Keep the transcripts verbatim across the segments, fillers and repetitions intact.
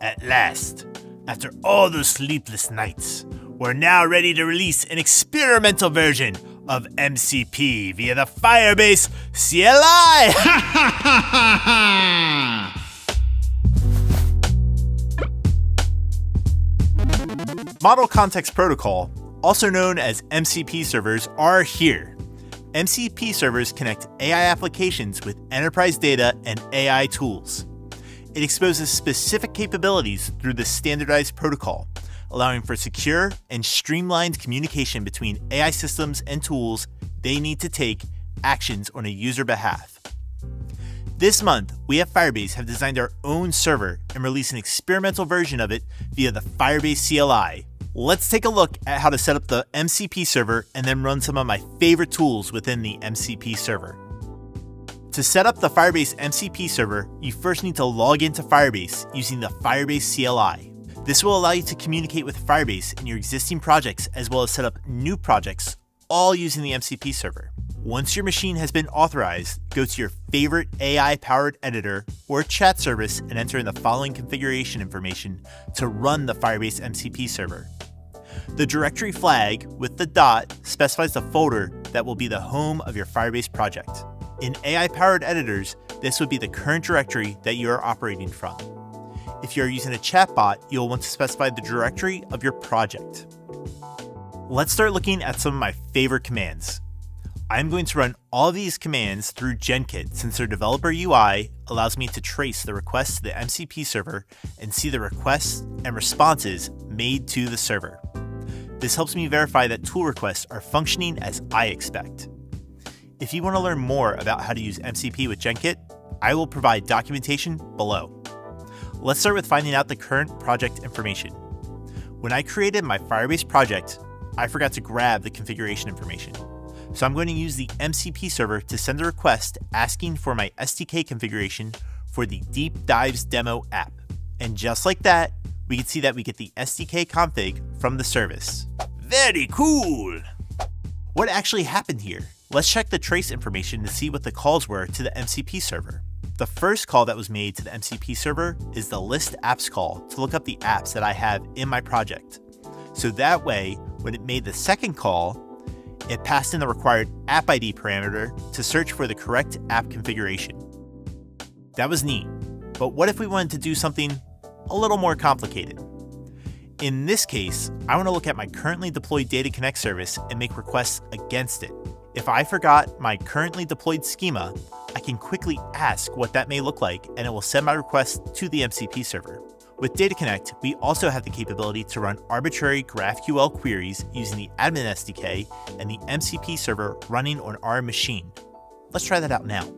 At last, after all those sleepless nights, we're now ready to release an experimental version of M C P via the Firebase C L I! Model Context Protocol, also known as M C P servers, are here. M C P servers connect A I applications with enterprise data and A I tools. It exposes specific capabilities through the standardized protocol, allowing for secure and streamlined communication between A I systems and tools they need to take actions on a user behalf. This month, we at Firebase have designed our own server and released an experimental version of it via the Firebase C L I. Let's take a look at how to set up the M C P server and then run some of my favorite tools within the M C P server. To set up the Firebase M C P server, you first need to log into Firebase using the Firebase C L I. This will allow you to communicate with Firebase in your existing projects as well as set up new projects, all using the M C P server. Once your machine has been authorized, go to your favorite A I-powered editor or chat service and enter in the following configuration information to run the Firebase M C P server. The directory flag with the dot specifies the folder that will be the home of your Firebase project. In A I-powered editors, this would be the current directory that you are operating from. If you are using a chatbot, you'll want to specify the directory of your project. Let's start looking at some of my favorite commands. I'm going to run all of these commands through Genkit since their developer U I allows me to trace the requests to the M C P server and see the requests and responses made to the server. This helps me verify that tool requests are functioning as I expect. If you want to learn more about how to use M C P with Genkit, I will provide documentation below. Let's start with finding out the current project information. When I created my Firebase project, I forgot to grab the configuration information. So I'm going to use the M C P server to send a request asking for my S D K configuration for the Deep Dives demo app. And just like that, we can see that we get the S D K config from the service. Very cool! What actually happened here? Let's check the trace information to see what the calls were to the M C P server. The first call that was made to the M C P server is the list apps call to look up the apps that I have in my project. So that way, when it made the second call, it passed in the required app I D parameter to search for the correct app configuration. That was neat, but what if we wanted to do something a little more complicated? In this case, I want to look at my currently deployed Data Connect service and make requests against it. If I forgot my currently deployed schema, I can quickly ask what that may look like and it will send my request to the M C P server. With Data Connect, we also have the capability to run arbitrary GraphQL queries using the Admin S D K and the M C P server running on our machine. Let's try that out now.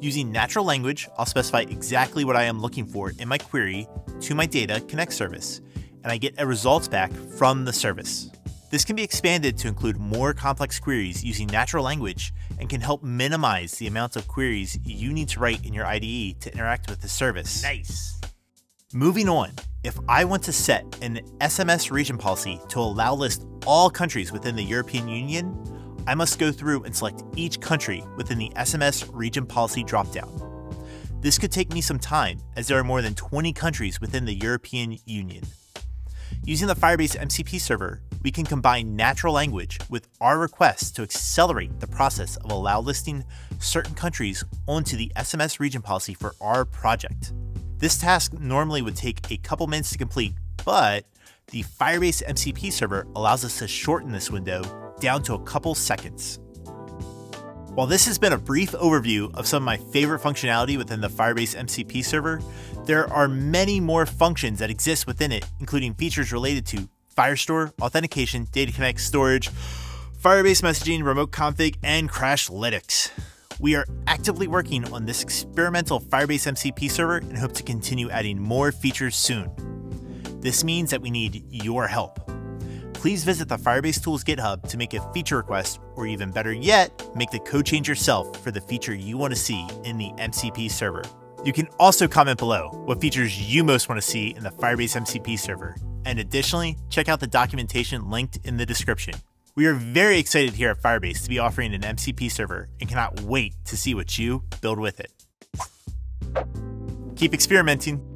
Using natural language, I'll specify exactly what I am looking for in my query to my Data Connect service, and I get a results back from the service. This can be expanded to include more complex queries using natural language and can help minimize the amount of queries you need to write in your I D E to interact with the service. Nice. Moving on, if I want to set an S M S region policy to allow list all countries within the European Union, I must go through and select each country within the S M S region policy dropdown. This could take me some time as there are more than twenty countries within the European Union. Using the Firebase M C P server, we can combine natural language with our requests to accelerate the process of allow listing certain countries onto the S M S region policy for our project. This task normally would take a couple minutes to complete, but the Firebase M C P server allows us to shorten this window down to a couple seconds. While this has been a brief overview of some of my favorite functionality within the Firebase M C P server, there are many more functions that exist within it, including features related to Firestore, authentication, Data Connect, storage, Firebase Messaging, Remote Config, and Crashlytics. We are actively working on this experimental Firebase M C P server and hope to continue adding more features soon. This means that we need your help. Please visit the Firebase Tools GitHub to make a feature request, or even better yet, make the code change yourself for the feature you want to see in the M C P server. You can also comment below what features you most want to see in the Firebase M C P server. And additionally, check out the documentation linked in the description. We are very excited here at Firebase to be offering an M C P server and cannot wait to see what you build with it. Keep experimenting.